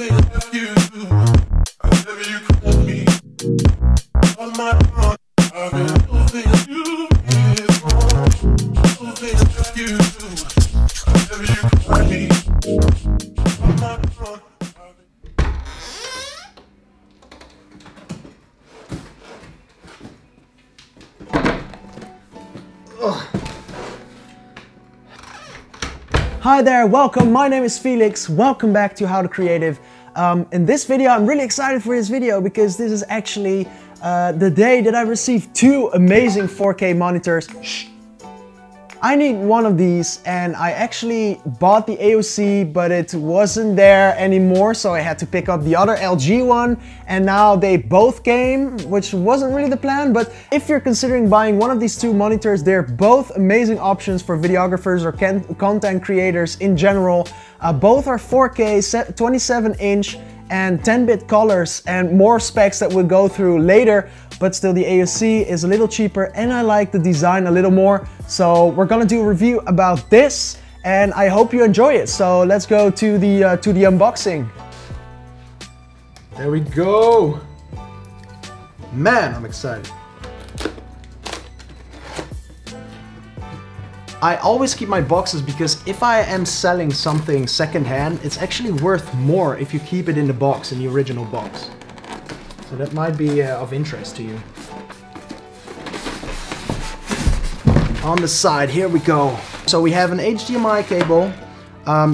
only have you. Whenever you call me on my phone, I've been losing you. It's all only have you. Whenever you call me on my phone. Hi there, welcome, my name is Felix, welcome back to How to Creative. In this video, I'm really excited for this video because this is actually the day that I received two amazing 4K monitors. Shh. I need one of these and I actually bought the AOC, but it wasn't there anymore, so I had to pick up the other LG one, and now they both came, which wasn't really the plan. But if you're considering buying one of these two monitors, they're both amazing options for videographers or content creators in general. Both are 4K, 27 inch and 10-bit colors and more specs that we'll go through later. But still, the AOC is a little cheaper and I like the design a little more. So we're gonna do a review about this and I hope you enjoy it. So let's go to the unboxing. There we go. Man, I'm excited. I always keep my boxes because if I am selling something secondhand, it's actually worth more if you keep it in the box, in the original box. So that might be of interest to you. On the side, here we go. So we have an HDMI cable,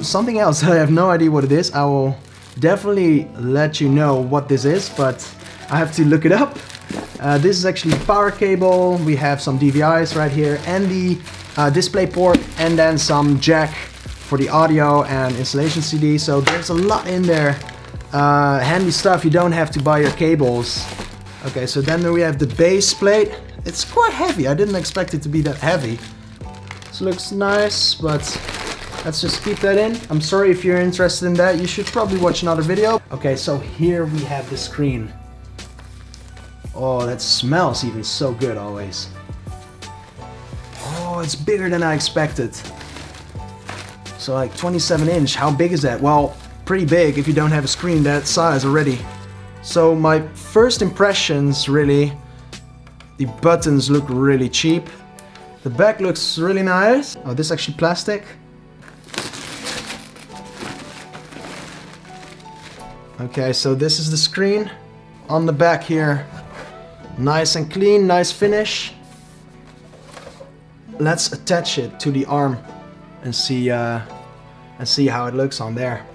something else, I have no idea what it is. I will definitely let you know what this is, but I have to look it up. This is actually power cable. We have some DVIs right here and the DisplayPort, and then some jack for the audio and installation CD. So there's a lot in there. Handy stuff, you don't have to buy your cables. Okay, so then we have the base plate. It's quite heavy, I didn't expect it to be that heavy. This looks nice, but let's just keep that in. I'm sorry if you're interested in that, you should probably watch another video. Okay, so here we have the screen. Oh, that smells even so good always. Oh, it's bigger than I expected. So like 27 inch, how big is that? Well, pretty big if you don't have a screen that size already. So my first impressions really, the buttons look really cheap. The back looks really nice. Oh, this is actually plastic. Okay, so this is the screen on the back here. Nice and clean, nice finish. Let's attach it to the arm and see how it looks on there.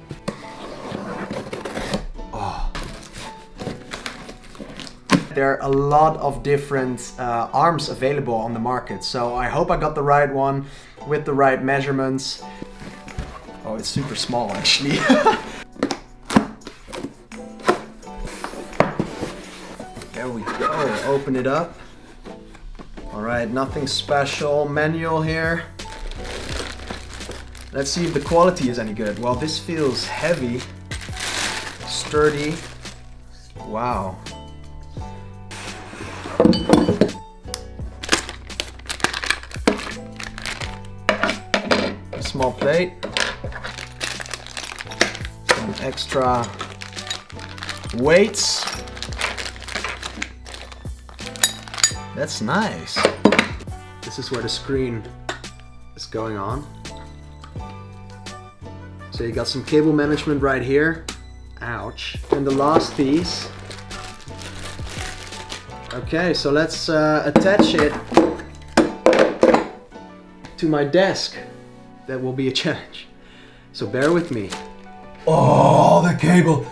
There are a lot of different arms available on the market, so I hope I got the right one with the right measurements. Oh, it's super small actually. There we go, open it up. Alright, nothing special, manual here. Let's see if the quality is any good. Well, this feels heavy, sturdy, wow. Small plate, some extra weights. That's nice. This is where the screen is going on. So you got some cable management right here. Ouch. And the last piece. Okay, so let's attach it to my desk. That will be a challenge, so bear with me. Oh, the cable!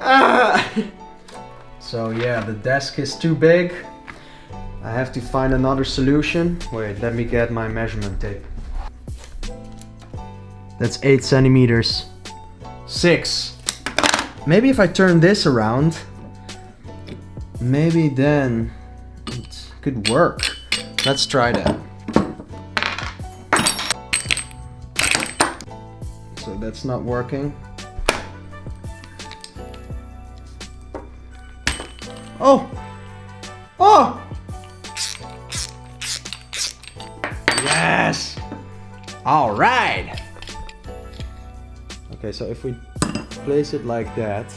Ah! So yeah, the desk is too big. I have to find another solution. Wait, let me get my measurement tape. That's 8 centimeters. 6. Maybe if I turn this around, maybe then it could work. Let's try that. So that's not working. Oh! Oh! All right. Okay, so if we place it like that.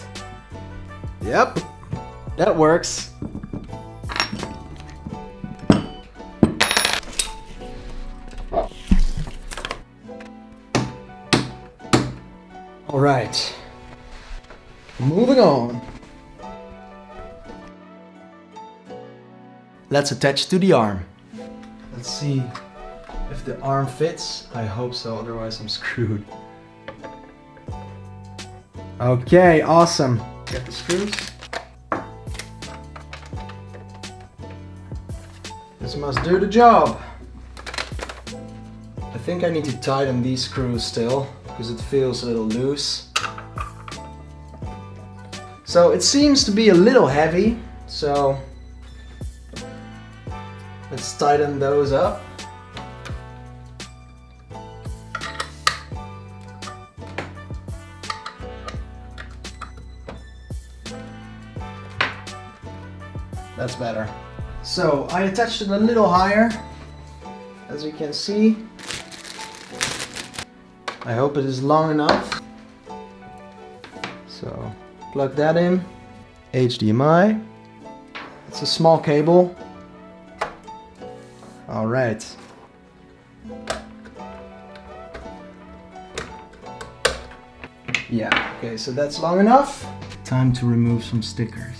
Yep, that works. All right, moving on. Let's attach to the arm. Let's see if the arm fits. I hope so, otherwise I'm screwed. Okay, awesome. Get the screws. This must do the job. I think I need to tighten these screws still, because it feels a little loose. So it seems to be a little heavy, so let's tighten those up. That's better. So I attached it a little higher, as you can see. I hope it is long enough. So plug that in. HDMI. It's a small cable. All right. Yeah, okay, so that's long enough. Time to remove some stickers.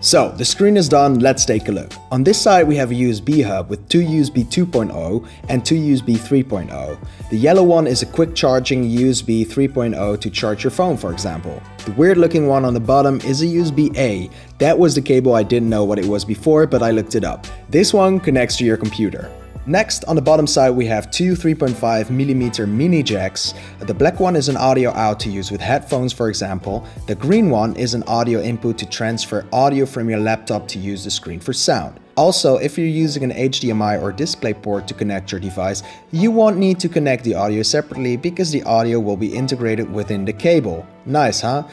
So, the screen is done, let's take a look. On this side we have a USB hub with two USB 2.0 and two USB 3.0. The yellow one is a quick charging USB 3.0 to charge your phone, for example. The weird looking one on the bottom is a USB-A. That was the cable, I didn't know what it was before, but I looked it up. This one connects to your computer. Next, on the bottom side we have two 3.5mm mini jacks. The black one is an audio out to use with headphones, for example. The green one is an audio input to transfer audio from your laptop to use the screen for sound. Also, if you're using an HDMI or DisplayPort to connect your device, you won't need to connect the audio separately because the audio will be integrated within the cable. Nice, huh?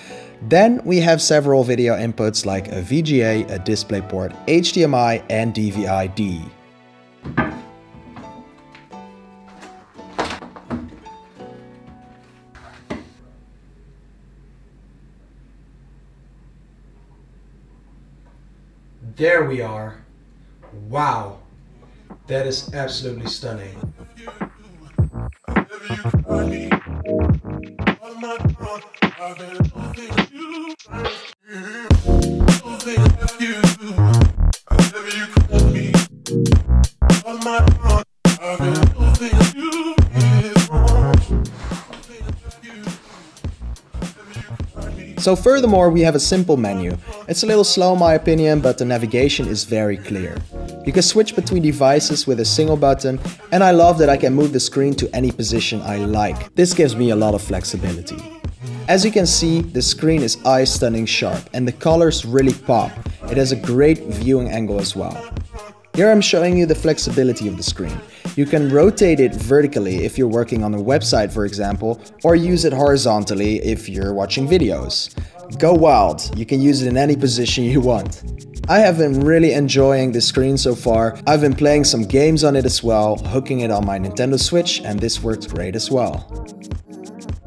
Then we have several video inputs like a VGA, a DisplayPort, HDMI and DVI-D. There we are. Wow. That is absolutely stunning. So furthermore, we have a simple menu. It's a little slow in my opinion, but the navigation is very clear. You can switch between devices with a single button, and I love that I can move the screen to any position I like. This gives me a lot of flexibility. As you can see, the screen is eye-stunning sharp, and the colors really pop. It has a great viewing angle as well. Here I'm showing you the flexibility of the screen. You can rotate it vertically if you're working on a website, for example, or use it horizontally if you're watching videos. Go wild, you can use it in any position you want. I have been really enjoying the screen so far. I've been playing some games on it as well, hooking it on my Nintendo Switch, and this worked great as well.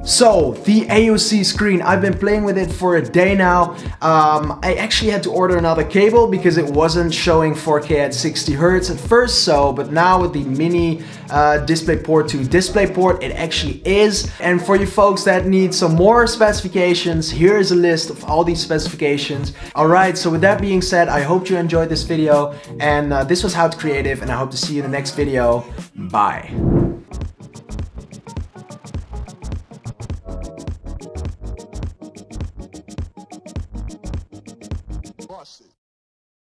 So, the AOC screen, I've been playing with it for a day now. I actually had to order another cable because it wasn't showing 4K at 60Hz at first, but now with the mini DisplayPort to DisplayPort, it actually is. And for you folks that need some more specifications, here is a list of all these specifications. Alright, so with that being said, I hope you enjoyed this video, and this was How To Creative, and I hope to see you in the next video. Bye.